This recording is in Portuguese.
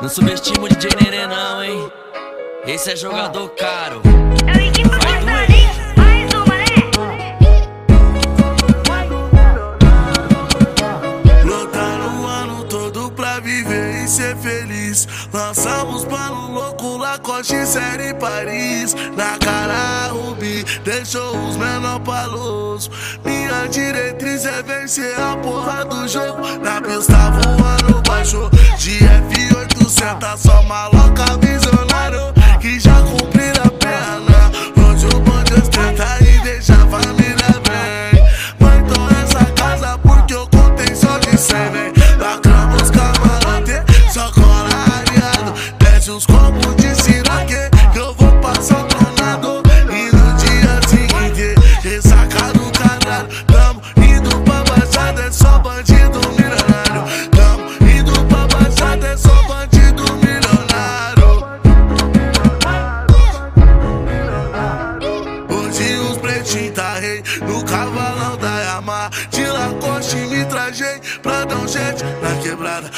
Não subestimo o DJ Nenê não, hein? Esse é jogador caro. Eu vim aqui pra cortar ali, mais uma, né? Lotar o ano todo pra viver e ser feliz. Lançamos palo louco, Lacoste, série Paris. Na cara rubi, deixou os menor palos. Minha diretriz é vencer a porra do jogo. Na pista voando baixo, de F800, tá só maloca visionário que já cumpriram a perna. Hoje o bonde ostenta e deixa a família bem. Mas então essa casa porque eu contei só de 100, vem. Lacramos camarote, só cola aliado. Desce os copos de siraque que eu vou passar tornado. E no dia seguinte, ressaca do caralho. Tamo indo pra baixada, é só bandido milionário. Tamo indo pra baixada, é só bandido milionário. Hoje os pretinhos tá rei no cavalão da Yamaha. De Lacoste me trajei pra dar um jet na quebrada.